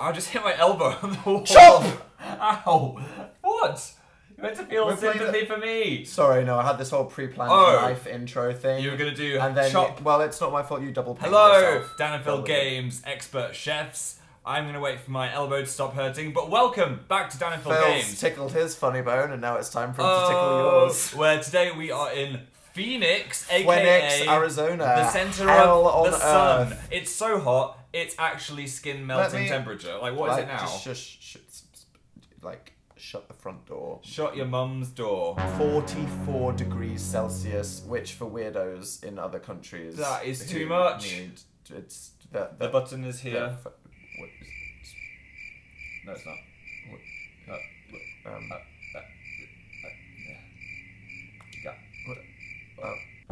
I just hit my elbow on the wall. Shut up! Ow! What? You meant to feel sympathy for me. Sorry, no, I had this whole pre-planned life intro thing. You were going to do and then chop. Well, it's not my fault, you double pinged yourself. Hello, Dan and Phil Games, expert chefs. I'm going to wait for my elbow to stop hurting, but welcome back to Dan and Phil Games. Phil's tickled his funny bone, and now it's time for him to tickle yours. Where today we are in Phoenix, aka Arizona, the center of the sun. It's so hot, it's actually skin melting temperature. Like, what is it now? Shut the front door. Shut your mum's door. 44 degrees Celsius, which for weirdos in other countries... That is too much. It's the button is here. No, it's not. Yeah.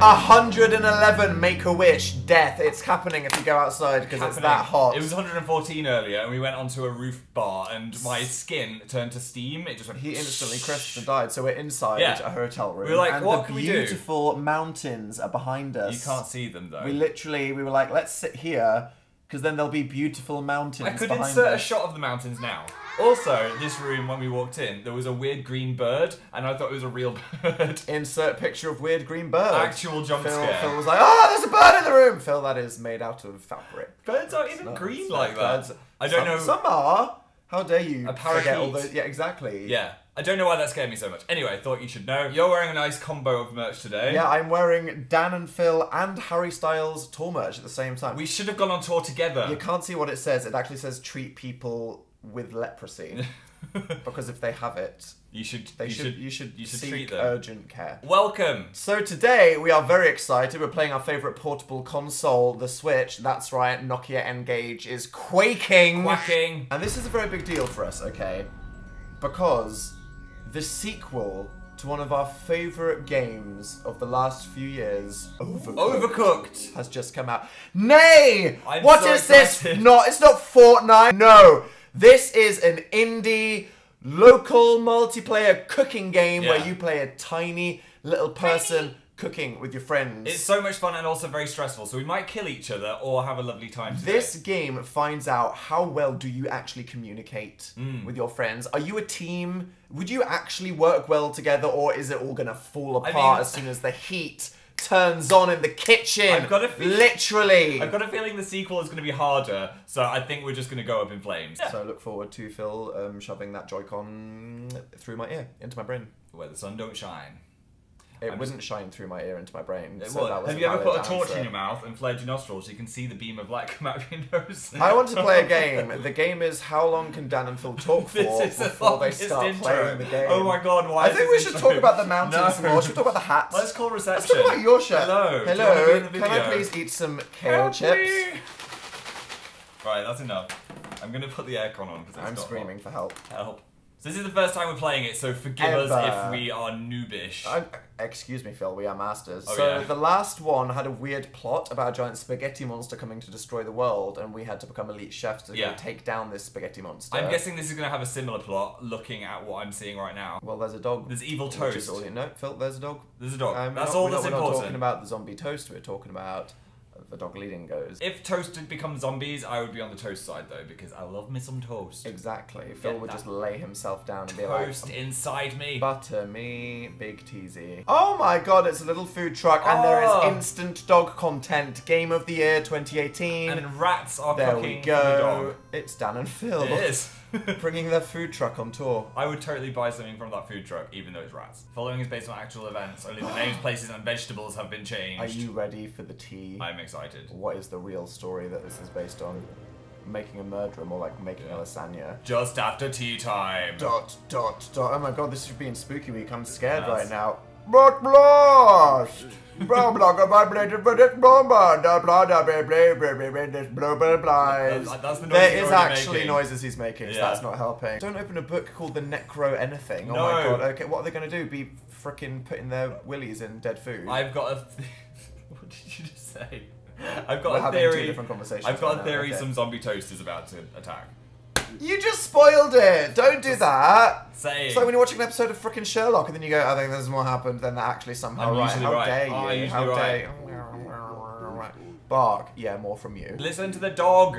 111 Make-A-Wish death. It's happening if you go outside because it's that hot. It was 114 earlier and we went onto a roof bar and my skin turned to steam. It just went... He instantly crashed and died. So we're inside a hotel room. We were like, and what can we do? The beautiful mountains are behind us. You can't see them though. We were like, let's sit here because then there'll be beautiful mountains behind us. I could insert a shot of the mountains now. Also, this room, when we walked in, there was a weird green bird, and I thought it was a real bird. Insert picture of weird green bird. Actual jump scare. Phil was like, oh, there's a bird in the room! Phil, that is made out of fabric. Birds aren't even green like that. I don't know. Some are. How dare you? A parakeet. Yeah, exactly. Yeah. I don't know why that scared me so much. Anyway, I thought you should know. You're wearing a nice combo of merch today. Yeah, I'm wearing Dan and Phil and Harry Styles tour merch at the same time. We should have gone on tour together. You can't see what it says. It actually says treat people with leprosy because if they have it, you should seek urgent care. Welcome. So today we are very excited. We're playing our favorite portable console, the Switch. That's right, Nokia N-Gage is quaking. Quacking. And this is a very big deal for us, okay? Because the sequel to one of our favorite games of the last few years, Overcooked, has just come out. Nay! What is this? It's not Fortnite. No. This is an indie, local, multiplayer cooking game where you play a tiny little person cooking with your friends. It's so much fun and also very stressful, so we might kill each other or have a lovely time today. This game finds out how well do you actually communicate with your friends. Are you a team? Would you actually work well together, or is it all going to fall apart as soon as the heat turns on in the kitchen? I've got a feeling the sequel is going to be harder, so I think we're just going to go up in flames. Yeah. So I look forward to Phil shoving that Joy-Con through my ear, into my brain. Where the sun don't shine. It wouldn't shine through my ear into my brain. So that was... Have you ever put a torch in your mouth and flared your nostrils so you can see the beam of light come out of your nose? I want to play a game. The game is how long can Dan and Phil talk for before they start playing the game? Oh my god, why? I think we should talk about the mountains more. Should we talk about the hats? Let's call reception. Let's talk about your shirt. Hello. Hello. Can I please eat some kale chips? Right, that's enough. I'm going to put the aircon on because I'm screaming for help. Help. So this is the first time we're playing it, so forgive us if we are noobish. Excuse me, Phil, we are masters. Oh, so the last one had a weird plot about a giant spaghetti monster coming to destroy the world, and we had to become elite chefs to take down this spaghetti monster. I'm guessing this is going to have a similar plot, looking at what I'm seeing right now. Well, there's a dog. There's evil toast. No, Phil, there's a dog. There's a dog. That's all that's important. We're not talking about the zombie toast, we're talking about... the dog leading goes. If toast did become zombies, I would be on the toast side though, because I love me some toast. Exactly. Phil would just lay himself down and be like, toast inside me. Butter me, big teasy. Oh my god, it's a little food truck and there is instant dog content. Game of the year 2018. And rats are cooking the dog. It's Dan and Phil. It is. Bringing their food truck on tour. I would totally buy something from that food truck, even though it's rats. Following is based on actual events, only the names, places, and vegetables have been changed. Are you ready for the tea? I'm excited. What is the real story that this is based on? Making a murderer, more like making a lasagna. Just after tea time. Dot, dot, dot. Oh my god, this is being spooky week. I'm scared right now. But blast! Blah blah blah blah blah blah blah blah blah blah. There is actually noises he's making, so that's not helping. Don't open a book called The Necro Anything. Oh my god, okay, what are they gonna do? Be frickin' putting their willies in dead food? I've got a... What did you just say? I've got a theory. We're having two different conversations. I've got a theory some zombie toast is about to attack. You just spoiled it! Don't do that! It's like when you're watching an episode of frickin' Sherlock and then you go, I think there's more happened than that actually somehow. How dare you? Bark. Yeah, more from you. Listen to the dog!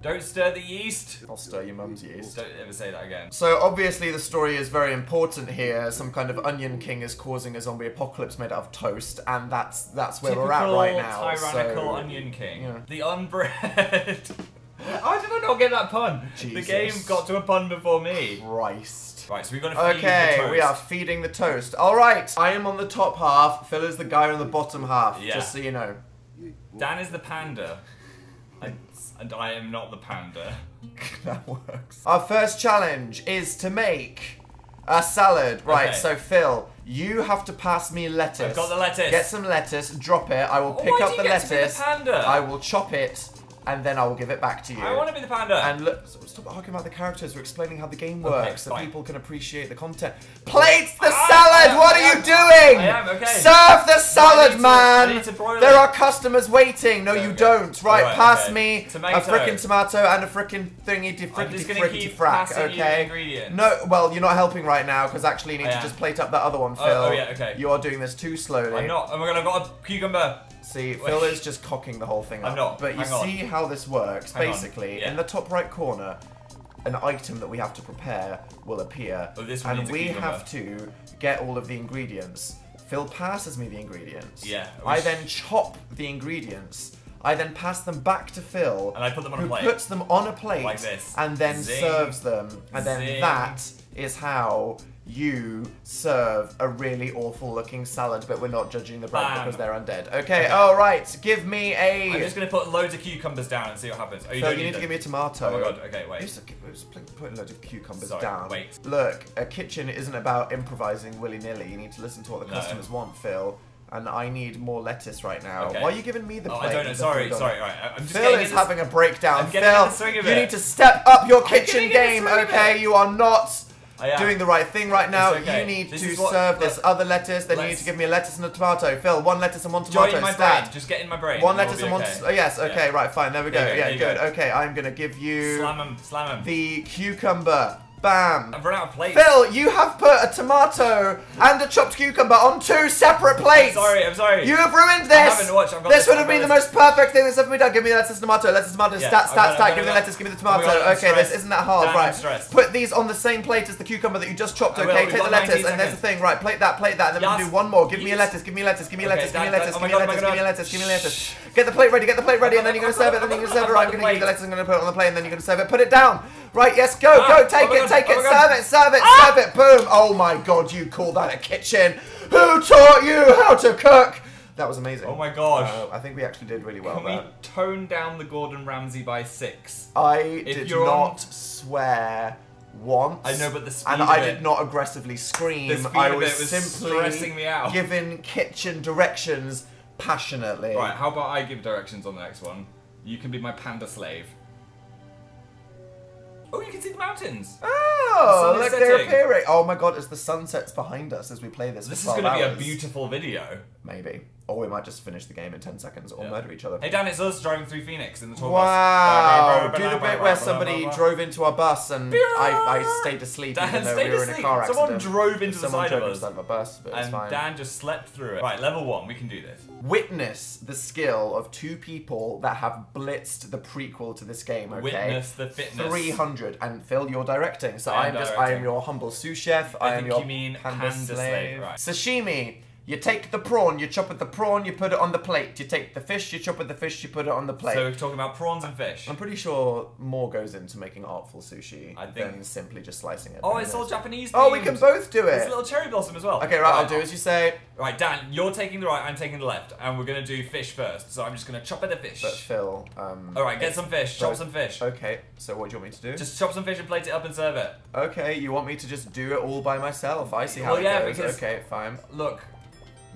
Don't stir the yeast. I'll stir your mum's yeast. Don't ever say that again. So obviously the story is very important here. Some kind of onion king is causing a zombie apocalypse made out of toast, and that's where we're at right now. Tyrannical so, onion king. Yeah. The unbred. How did I not get that pun? Jesus. The game got to a pun before me. Christ. Right, so we're going to feed the toast. Okay, we are feeding the toast. All right, I am on the top half. Phil is the guy on the bottom half, yeah. Just so you know. Dan is the panda. And I am not the panda. That works. Our first challenge is to make a salad. Right, okay. So Phil, you have to pass me lettuce. I've got the lettuce. Get some lettuce, drop it. I will pick up the lettuce. Why do you get to be the panda? I will chop it. And then I will give it back to you. I want to be the panda. And look, stop arguing about the characters. We're explaining how the game works, so people can appreciate the content. Plate the salad! What are you doing? I am, okay. Serve the salad, man! There are customers waiting. No, you don't. Right, pass me a frickin' tomato and a frickin' frickety frack, okay? No, well, you're not helping right now, because actually you need to just plate up that other one, Phil. Oh, yeah, okay. You are doing this too slowly. I'm not. Oh my god, I've got a cucumber. See, Phil is just cocking the whole thing up. I'm not. But you see how this works. Basically, in the top right corner, an item that we have to prepare will appear. Oh, this one and we have to get all of the ingredients. Phil passes me the ingredients. Yeah. I then chop the ingredients. I then pass them back to Phil. And I put them on a plate. Who puts them on a plate. Like this. And then Zing. Serves them. And then Zing. That is how you serve a really awful looking salad, but we're not judging the bread because they're undead. Okay, alright, give me a... I'm just going to put loads of cucumbers down and see what happens. Oh, you need to give me a tomato. Oh my god, okay, wait. Put loads of cucumbers down. Wait. Look, a kitchen isn't about improvising willy-nilly. You need to listen to what the customers want, Phil. And I need more lettuce right now. Okay. Why are you giving me the plate? Oh, I don't know. Sorry. Right. I'm just Phil is having a breakdown. I'm Phil, the swing of it. You need to step up your kitchen game, okay? You are not... doing the right thing right now. Okay. You need to serve this other lettuce. Then you need to give me a lettuce and a tomato. Phil, one lettuce and one tomato. Join my brain. Just get in my brain. One lettuce and one. Oh, yes. Okay. Yeah. Right. Fine. There we go. Yeah. Good. Go. Okay. I'm gonna give you. Slam 'em. The cucumber. Bam. I've run out of plates. Phil, you have put a tomato and a chopped cucumber on two separate plates. I'm sorry. You have ruined this. I haven't watched. I've got this would have been the most perfect thing that's ever been done. Give me the lettuce, tomato, stat. Give me the lettuce, give me the tomato. Okay, this isn't that hard, right? Put these on the same plate as the cucumber that you just chopped. Okay, take the lettuce, and there's the thing. Right, plate that, and then we do one more. Give me a lettuce, give me a lettuce, give me a lettuce, give me a lettuce, give me a lettuce, give me a lettuce, give me a lettuce. Get the plate ready, and then you're gonna serve it. I'm gonna give you the lettuce, I'm gonna put it on the plate, and then you're gonna serve it. Put it down. Right, yes, go, take it, serve it, boom. Oh my god, you call that a kitchen. Who taught you how to cook? That was amazing. Oh my gosh. I think we actually did really well. Can we tone down the Gordon Ramsay by 6? I did not swear once. I know, but the speed of it. And I did not aggressively scream. The speed of it was simply stressing me out. Given kitchen directions passionately. Right, how about I give directions on the next one? You can be my panda slave. Oh, you can see the mountains! Oh, look, they're appearing! Oh my god, as the sun sets behind us as we play this. This is going to be a beautiful video. Maybe. Or we might just finish the game in 10 seconds or murder each other. Hey Dan, it's us driving through Phoenix in the tour bus. Wow! Do the bit where somebody drove into our bus and I stayed asleep even though we were in a car accident. Someone drove into the side of a bus, but it's fine. And Dan just slept through it. Right, level 1, we can do this. Witness the skill of 2 people that have blitzed the prequel to this game, okay? Witness the fitness. 300, and Phil, you're directing. So I am your humble sous chef. I am your panda slave. Sashimi. You take the prawn, you chop at the prawn, you put it on the plate. You take the fish, you chop at the fish, you put it on the plate. So we're talking about prawns and fish. I'm pretty sure more goes into making artful sushi than simply just slicing it. Oh, it's all Japanese themed. Oh, we can both do it. There's a little cherry blossom as well. Okay, right, I'll do as you say. Right, Dan, you're taking the right, I'm taking the left. And we're going to do fish first. So I'm just going to chop at the fish. But Phil... all right, get some fish, chop some fish. Okay, so what do you want me to do? Just chop some fish and plate it up and serve it. Okay, you want me to just do it all by myself? I see how it goes. Because okay, fine. Look.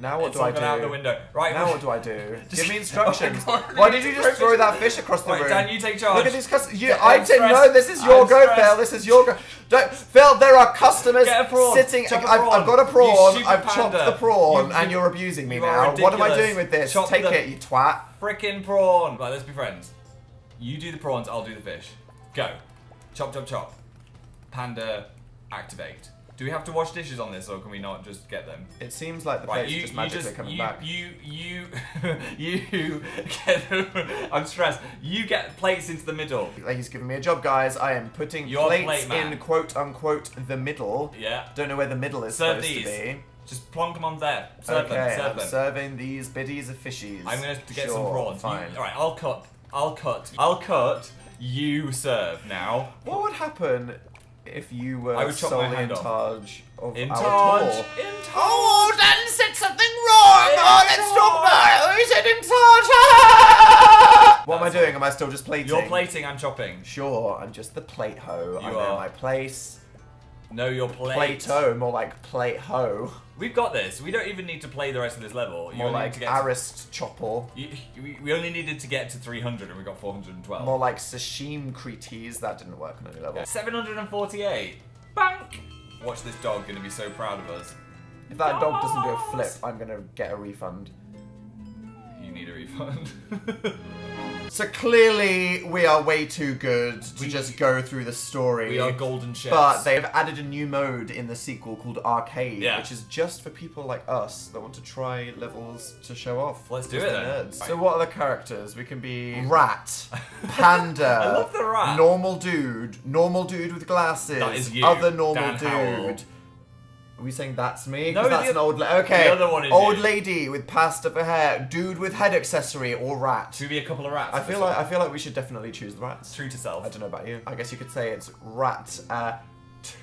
Now what do I do? Out the window. Right. Now what do I do? Give me instructions. Oh God, why did you just throw that fish across the room? Dan, you take charge. Look at these customers. No, this is your go, Phil. This is your go. Don't, Phil, there are customers sitting. I've got a prawn. I've chopped the prawn, and you're abusing me now. Ridiculous. What am I doing with this? Chop take it, you twat. Frickin' prawn. Right, let's be friends. You do the prawns. I'll do the fish. Go. Chop, chop, chop. Panda, activate. Do we have to wash dishes on this, or can we not just get them? It seems like the plate's just magically coming back. You get them. I'm stressed. You get plates into the middle. Like, he's giving me a job, guys. I am putting your plates in quote-unquote the middle. Yeah. Don't know where the middle is supposed to be. Just plonk them on there. Serve them. Serve them. Serving these biddies of fishies. I'm going to get some prawns. Fine. All right, I'll cut. I'll cut. I'll cut. You serve now. What would happen if you were solely in charge of our tour? Oh, Dan said something wrong! Oh, let's talk about it! He said in charge! What am I doing? Am I still just plating? You're plating, I'm chopping. Sure, I'm just the plate ho. I know my place. Know your plate. Plato, more like plate ho. We've got this. We don't even need to play the rest of this level. More like Aristchopple. We only needed to get to 300 and we got 412. More like Sashim Cretes. That didn't work on any level. Okay. 748. Bank! Watch this dog gonna be so proud of us. If that dog doesn't do a flip, I'm gonna get a refund. You need a refund. So clearly, we are way too good to just go through the story. We are golden chefs. But they've added a new mode in the sequel called Arcade, which is just for people like us that want to try levels to show off. Let's do it then. Nerds. So what are the characters? We can be Rat, Panda, I love the rat. Normal dude with glasses, that is you, other normal Dan dude. Howell. Are we saying that's me? No, that's an old lady. Okay, the other one is old lady with pasta for hair, dude with head accessory, or rat. Should be a couple of rats. I feel like we should definitely choose the rats. True to self. I don't know about you. I guess you could say it's rat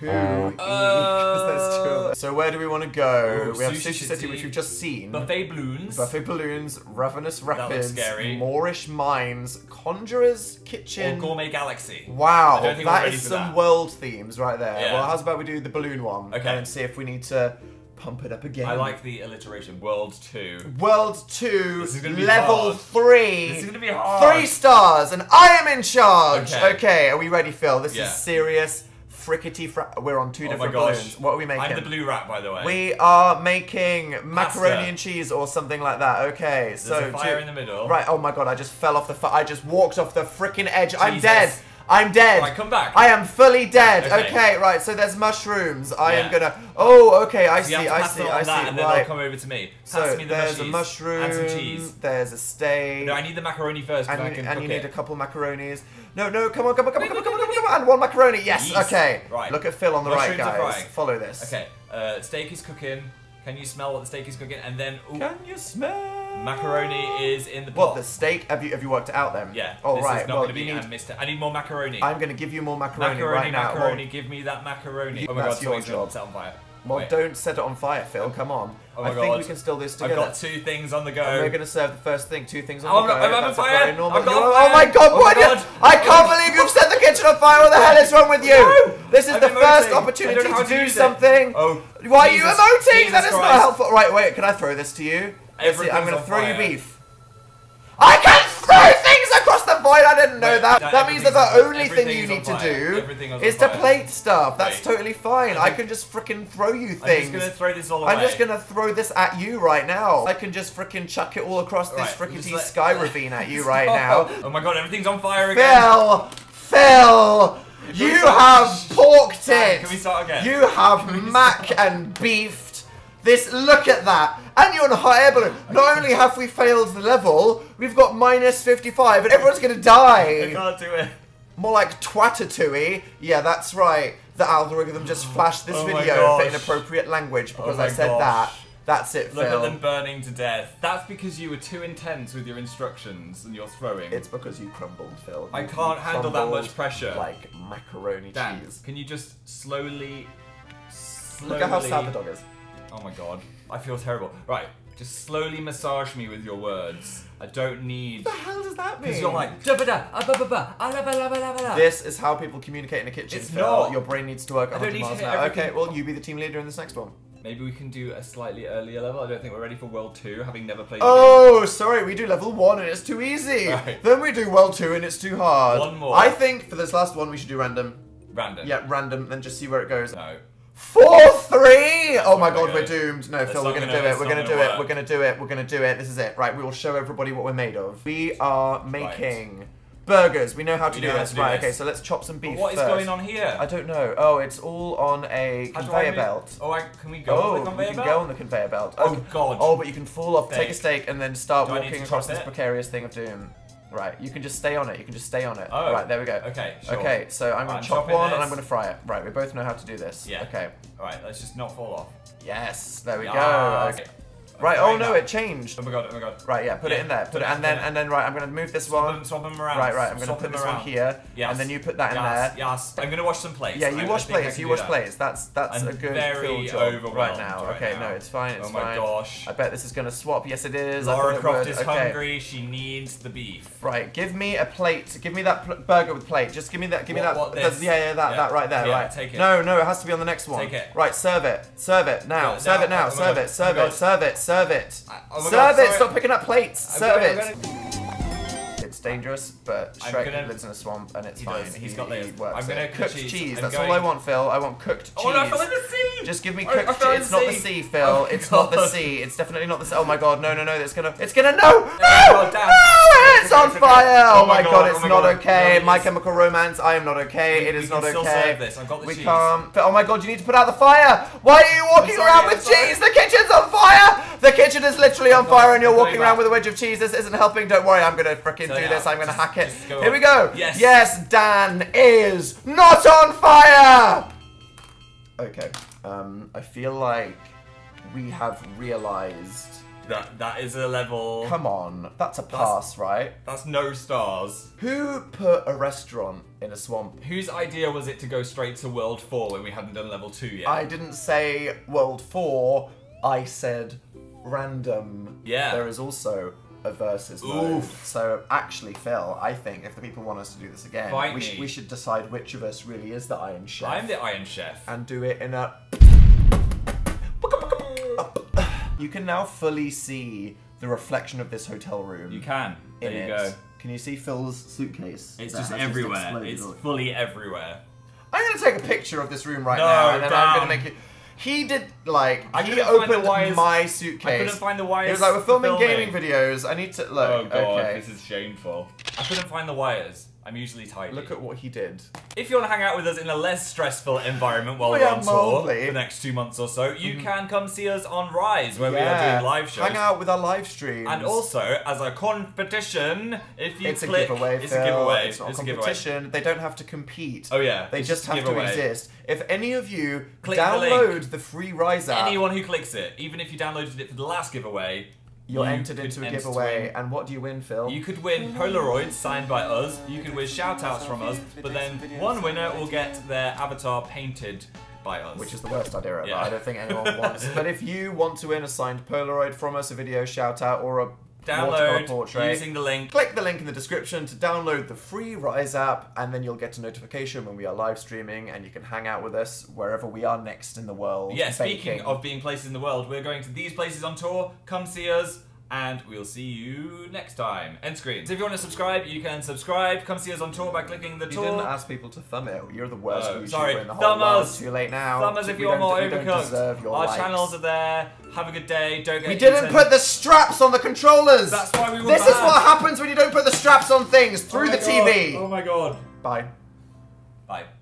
2E, because there's two of them. So where do we want to go? We have Sushi City, which we've just seen. Buffet Balloons, Ravenous Rapids, Moorish Mines, Conjurer's Kitchen, or Gourmet Galaxy. Wow, that is some world themes right there. Yeah. Well, how's about we do the balloon one and see if we need to pump it up again. I like the alliteration. World 2. World 2. This is gonna be level hard. 3. This is going to be hard. 3 stars, and I am in charge. Okay, are we ready, Phil? This is serious. We're on two different balloons. What are we making? I'm the blue rat, by the way. We are making macaroni and cheese or something like that. Okay, so there's a fire in the middle. Right. Oh my god! I just fell off the. I just walked off the frickin' edge. Jesus. I'm dead. I'm dead. Right, come back. I am fully dead. Okay, right. So there's mushrooms. I am gonna. Oh, okay. I see. And then they'll come over to me. Pass me the there's a mushroom. And some cheese. There's a steak. No, I need the macaroni first. And you need a couple macaronis. No, come on. And one macaroni, yes, okay. Right. Look at Phil on the mushrooms right, guys. Follow this. Okay, steak is cooking. Can you smell what the steak is cooking? And then, ooh, can you smell? Macaroni is in the pot. What, the steak? Have you worked it out then? Yeah. All right. Well, you need. I need more macaroni. I'm going to give you more macaroni right now. Macaroni, give me that macaroni. Oh my god, someone's gonna set on fire. Well, don't set it on fire, Phil. Come on. Oh my god. I think we can still do this together. I've got 2 things on the go. And we're going to serve the first thing. 2 things on the go. I'm on fire. Oh my god, what? I can't believe you've set the kitchen on fire. What the hell is wrong with you? No. This is the first opportunity to do something. Oh, why are you emoting? That is not helpful. Right, wait. Can I throw this to you? I'm going to throw you beef. I can throw things across the void. I didn't know that. That means that the only thing you need to do is to plate stuff. That's totally fine. I can just frickin' throw you things. I'm just gonna throw this all away. I'm just gonna throw this at you right now. I can just frickin' chuck it all across this frickin' sky ravine at you right now. Oh my god, everything's on fire again. Phil, you have porked it. Can we start again? You have mac and beefed. This, look at that. And you're on a hot air balloon. Not only have we failed the level, we've got minus 55 and everyone's gonna die. I can't do it. More like Twatatooey. Yeah, that's right. The algorithm just flashed this video for inappropriate language because I said that. That's it, Phil. Look at them burning to death. That's because you were too intense with your instructions and your throwing. It's because you crumbled, Phil. I can't handle that much pressure. Like macaroni cheese. Can you just slowly... Look at how sad the dog is. Oh my god. I feel terrible. Right, just slowly massage me with your words. I don't need... What the hell does that mean? Because you're like... This is how people communicate in a kitchen. It's not. Your brain needs to work 100 miles an hour. Okay, well, you be the team leader in this next one. Maybe we can do a slightly earlier level. I don't think we're ready for World 2, having never played the game. Sorry, we do level 1 and it's too easy. Right. Then we do World 2 and it's too hard. One more. I think for this last one, we should do random. Random? Yeah, random, and just see where it goes. No. 4-3! Oh my god, we're doomed. No, Phil, we're gonna do it. We're gonna do it. We're gonna do it. We're gonna do it. This is it. Right, we will show everybody what we're made of. We are making Burgers, we know how to do this. Right, okay, so let's chop some beef first. What is going on here? I don't know. Oh, it's all on a conveyor belt. Oh, can we go on the conveyor belt? Oh, you can go on the conveyor belt. Oh, God. Oh, but you can fall off, take a steak, and then start walking across this precarious thing of doom. Right, you can just stay on it. You can just stay on it. Oh. Right, there we go. Okay, sure. Okay, so I'm going to chop one and I'm going to fry it. Right, we both know how to do this. Yeah. Okay. All right, let's just not fall off. Yes, there we go. Okay. Right, oh no, it changed. Oh my god. Right, yeah, put it in there. Put it, and then right, I'm gonna move this one. Swap them around. Right, I'm gonna put this one here. Yes. And then you put that in there. Yes, I'm gonna wash some plates. Yeah, you wash plates, That's a good field job right now. Okay, no, it's fine, it's fine. Oh my gosh. I bet this is gonna swap. Yes, it is. Lara Croft is hungry, she needs the beef. Right, give me a plate. Give me that burger with plate. Just give me that, that right there, right. Take it. No, no, it has to be on the next one. Take it. Right, serve it. Serve it now. Serve it now. Serve it. Serve it. Serve it. Serve it. Oh my God, sorry. Stop picking up plates. Serve it. It's dangerous, but Shrek lives in a swamp and it's fine. He's got this. I'm gonna cook cheese. That's all I want, Phil. I want cooked cheese. Oh, no, I fell in the sea. Just give me cooked cheese. It's not the sea, Phil. Oh, it's not the sea. It's definitely not the sea. Oh my God, no, no, no. It's gonna, no! No! It's on fire! Oh my God, it's not okay. My Chemical Romance, I am not okay. It is not okay. We can still serve this. I've got the cheese. We can't. Oh my God, you need to put out the fire. Why are you walking around with cheese? The kitchen's on fire! The kitchen is literally on fire and you're walking around with a wedge of cheese. This isn't helping. Don't worry, I'm gonna freaking do this. I'm gonna hack it. Here we go. Yes. Yes, Dan is not on fire. Okay. I feel like we have realized that is a level. Come on. That's a pass, right? That's no stars. Who put a restaurant in a swamp? Whose idea was it to go straight to World 4 when we hadn't done level 2 yet? I didn't say World 4. I said random. Yeah. There is also a versus mode. So actually, Phil, I think if the people want us to do this again, we should decide which of us really is the Iron Chef. I'm the Iron Chef. And do it in a... You can now fully see the reflection of this hotel room. You can. There you go. Can you see Phil's suitcase? It's just everywhere. It's fully everywhere. I'm going to take a picture of this room right now, and then I'm going to make it... He did, like, he opened my suitcase. I couldn't find the wires. He was like, we're filming gaming videos. I need to, look. Oh, God, okay. This is shameful. I couldn't find the wires. I'm usually tidy. Look at what he did. If you want to hang out with us in a less stressful environment while we're on tour for the next 2 months or so, you can come see us on Rise, where we are doing live shows. Hang out with our live streams. And also, as a competition, if you click... It's a giveaway, Phil. It's not a competition. They don't have to compete. Oh, yeah. They just have to exist. If any of you download the free Rise app... Anyone who clicks it, even if you downloaded it for the last giveaway... You're entered into a giveaway, and what do you win, Phil? You could win Polaroids signed by us, you could win shout-outs from us, but then one winner will get their avatar painted by us. Which is the worst idea ever, I don't think anyone wants. But if you want to win a signed Polaroid from us, a video shout-out, or a download portrait, using the link. Click the link in the description to download the free Rise app, and then you'll get a notification when we are live streaming, and you can hang out with us wherever we are next in the world. Yeah, speaking of being places in the world, we're going to these places on tour. Come see us, and we'll see you next time. End screen. So if you want to subscribe, you can subscribe. Come see us on tour by clicking the tour. You didn't ask people to thumb it. You're the worst YouTuber in the whole world. Too late now. Thumb us if you want more Overcooked. Our channels are there. Have a good day. Don't get eaten. We didn't put the straps on the controllers. That's why we were bad. This is what happens when you don't put the straps on things through the TV. Oh my God. Bye. Bye.